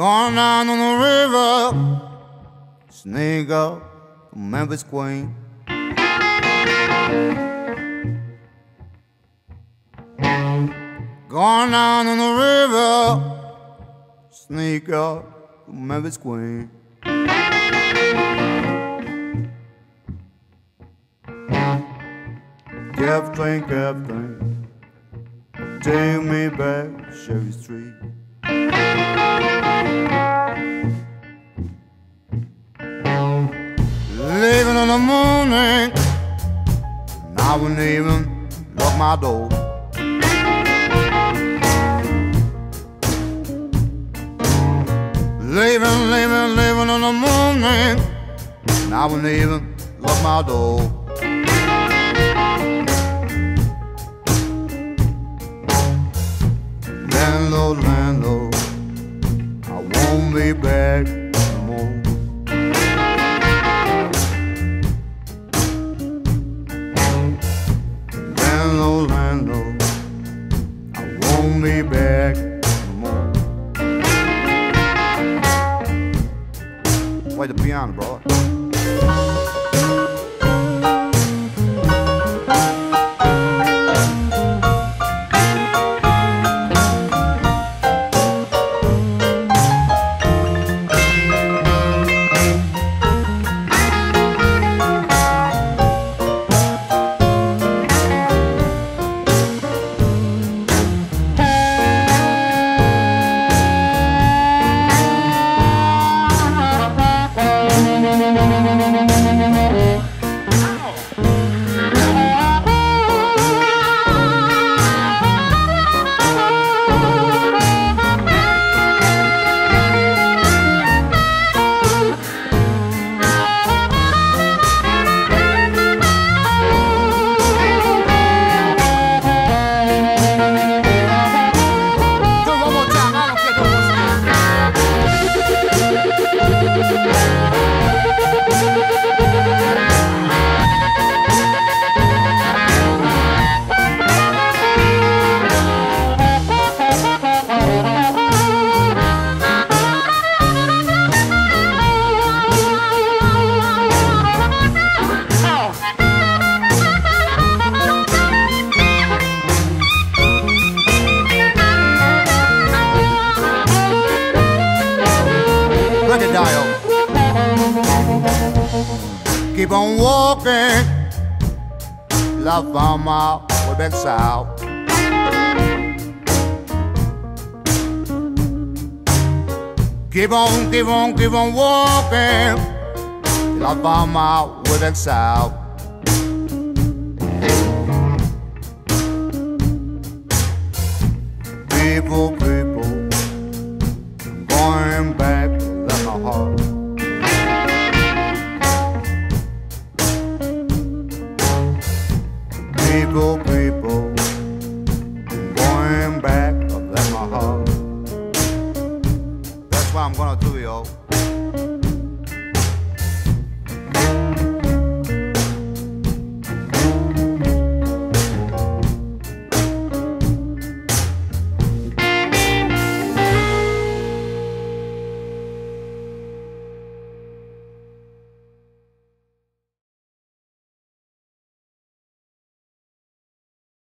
Going down on the river, snake up Memphis Queen. Going down on the river, snake up Memphis Queen. Captain, Captain, take me back Chevy Street. Leaving in the morning, and I wouldn't even lock my door. Leaving, leaving, leaving in the morning, and I wouldn't even lock my door. Landlord, landlord, I won't be back no more. Landlord, landlord, I won't be back no more. Play the piano, brother. Keep on walking, love on my way back south. Keep on, keep on, keep on walking, love on my way back south. People, people, I'm going back to love my heart. People, people.